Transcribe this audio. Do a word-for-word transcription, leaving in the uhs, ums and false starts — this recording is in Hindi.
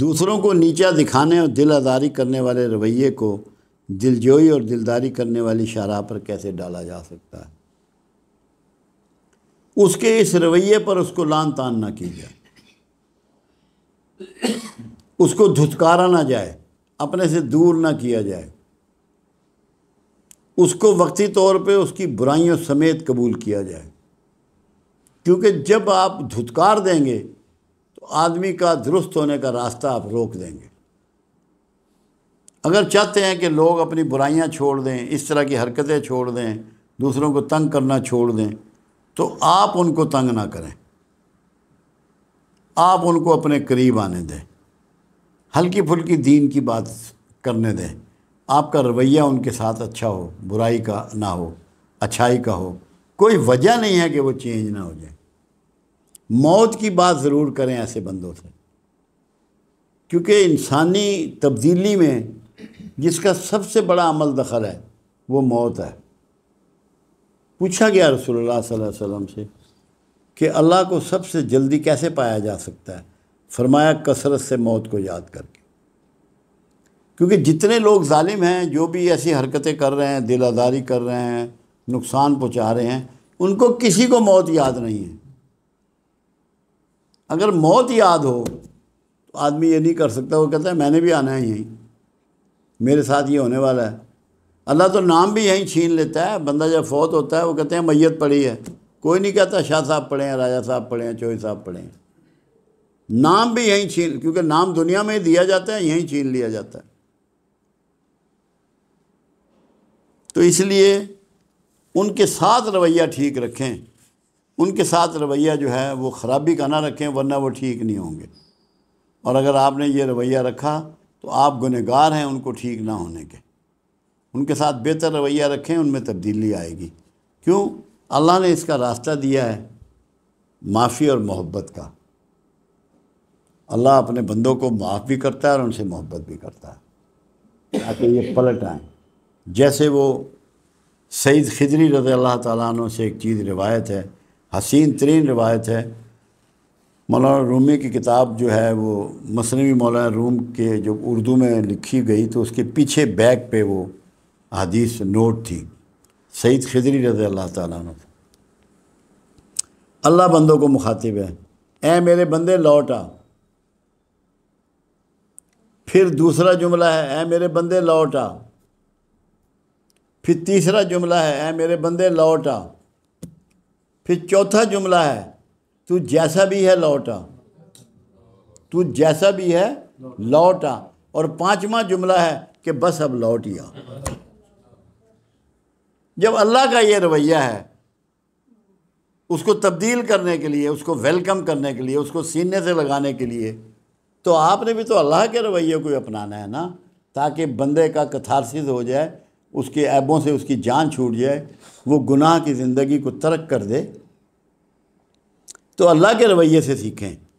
दूसरों को नीचा दिखाने और दिल आज़ारी करने वाले रवैये को दिलजोई और दिलदारी करने वाली शराब पर कैसे डाला जा सकता है। उसके इस रवैये पर उसको लान तान ना की जाए, उसको धुतकारा ना जाए, अपने से दूर ना किया जाए, उसको वक्ती तौर पे उसकी बुराइयों समेत कबूल किया जाए। क्योंकि जब आप धुतकार देंगे तो आदमी का दुरुस्त होने का रास्ता आप रोक देंगे। अगर चाहते हैं कि लोग अपनी बुराइयां छोड़ दें, इस तरह की हरकतें छोड़ दें, दूसरों को तंग करना छोड़ दें, तो आप उनको तंग ना करें, आप उनको अपने करीब आने दें, हल्की फुल्की दीन की बात करने दें। आपका रवैया उनके साथ अच्छा हो, बुराई का ना हो, अच्छाई का हो। कोई वजह नहीं है कि वो चेंज ना हो जाए। मौत की बात ज़रूर करें ऐसे बंदों से, क्योंकि इंसानी तब्दीली में जिसका सबसे बड़ा अमल दखल है वो मौत है। पूछा गया रसूलुल्लाह सल्लल्लाहु अलैहि वसल्लम से कि अल्लाह को सबसे जल्दी कैसे पाया जा सकता है। फरमाया कसरत से मौत को याद करके, क्योंकि जितने लोग जालिम हैं, जो भी ऐसी हरकतें कर रहे हैं, दिल आज़ारी कर रहे हैं, नुकसान पहुंचा रहे हैं, उनको किसी को मौत याद नहीं है। अगर मौत याद हो तो आदमी ये नहीं कर सकता, वो कहता है मैंने भी आना है यहीं, मेरे साथ ये होने वाला है। अल्लाह तो नाम भी यहीं छीन लेता है। बंदा जब फौत होता है वो कहते हैं मैयत पड़ी है, कोई नहीं कहता शाह साहब पढ़े हैं, राजा साहब पढ़े हैं, चौधरी साहब पढ़े हैं। नाम भी यहीं छीन, क्योंकि नाम दुनिया में दिया जाता है, यहीं छीन लिया जाता है। तो इसलिए उनके साथ रवैया ठीक रखें, उनके साथ रवैया जो है वो ख़राबी का ना रखें, वरना वो ठीक नहीं होंगे। और अगर आपने ये रवैया रखा तो आप गुनहगार हैं उनको ठीक ना होने के। उनके साथ बेहतर रवैया रखें, उनमें तब्दीली आएगी। क्यों? अल्लाह ने इसका रास्ता दिया है माफ़ी और मोहब्बत का। अल्लाह अपने बंदों को माफ़ भी करता है और उनसे मोहब्बत भी करता है, ताकि ये पलट आएँ। जैसे वो सईद खिदरी रज़ी अल्लाह ताला अन्हु से एक चीज़ रिवायत है, हसीन तरीन रिवायत है। मौलाना रूमी की किताब जो है वो मसनवी मौलाना रूम के जो उर्दू में लिखी गई तो उसके पीछे बैक पे वो हदीस नोट थी, सईद खिदरी रज़ी अल्लाह ताला अन्हु। अल्लाह बंदों को मुखातिब है, ऐ मेरे बंदे लौट आ। फिर दूसरा जुमला है, ऐ मेरे बंदे लौट आ। फिर तीसरा जुमला है, ऐ मेरे बंदे लौट आ। फिर चौथा जुमला है, तू जैसा भी है लौट आ, तू जैसा भी है लौट आ। और पांचवा जुमला है कि बस अब लौट ही आ। जब अल्लाह का ये रवैया है, उसको तब्दील करने के लिए, उसको वेलकम करने के लिए, उसको सीने से लगाने के लिए, तो आपने भी तो अल्लाह के रवैये को अपनाना है ना, ताकि बंदे का कथारसिस हो जाए, उसके ऐबों से उसकी जान छूट जाए, वो गुनाह की ज़िंदगी को तर्क कर दे। तो अल्लाह के रवैये से सीखें।